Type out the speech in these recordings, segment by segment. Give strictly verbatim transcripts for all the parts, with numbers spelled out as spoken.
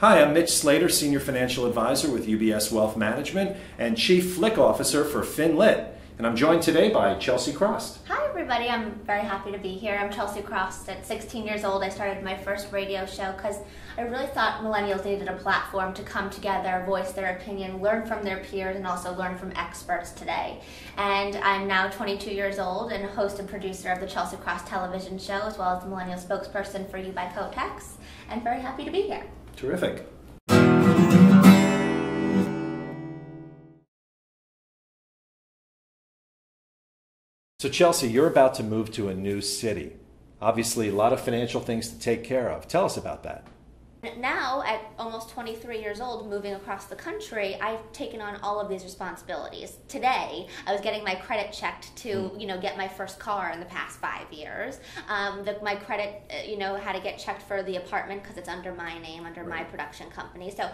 Hi, I'm Mitch Slater, Senior Financial Advisor with U B S Wealth Management and Chief Flick Officer for FinLit. And I'm joined today by Chelsea Cross. Hi everybody, I'm very happy to be here. I'm Chelsea Cross. At sixteen years old, I started my first radio show because I really thought millennials needed a platform to come together, voice their opinion, learn from their peers, and also learn from experts today. And I'm now twenty-two years old and host and producer of the Chelsea Cross television show, as well as the millennial spokesperson for You by Cotex, and very happy to be here. Terrific. So Chelsea, you're about to move to a new city. Obviously, a lot of financial things to take care of. Tell us about that. Now, at almost twenty-three years old, moving across the country, I've taken on all of these responsibilities. Today, I was getting my credit checked to, you know, get my first car in the past five years. Um, the, my credit, you know, had to get checked for the apartment because it's under my name, under my production company. So,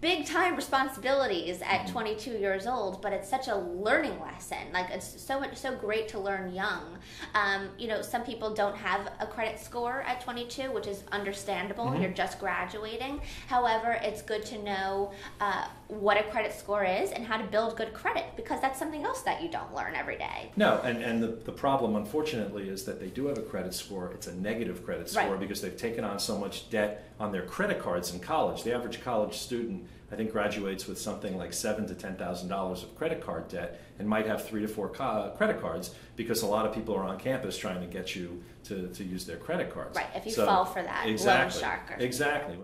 big time responsibilities at twenty-two years old, but it's such a learning lesson. Like, it's so much, so great to learn young. Um, you know, some people don't have a credit score at twenty-two, which is understandable. Mm-hmm. You're just graduating. However, it's good to know uh, what a credit score is and how to build good credit, because that's something else that you don't learn every day. No, and, and the, the problem, unfortunately, is that they do have a credit score. It's a negative credit score, right, because they've taken on so much debt on their credit cards in college. The average college student, I think, graduates with something like seven to ten thousand dollars of credit card debt, and might have three to four ca credit cards, because a lot of people are on campus trying to get you to, to use their credit cards. Right. If you so, fall for that, loan shark. Exactly.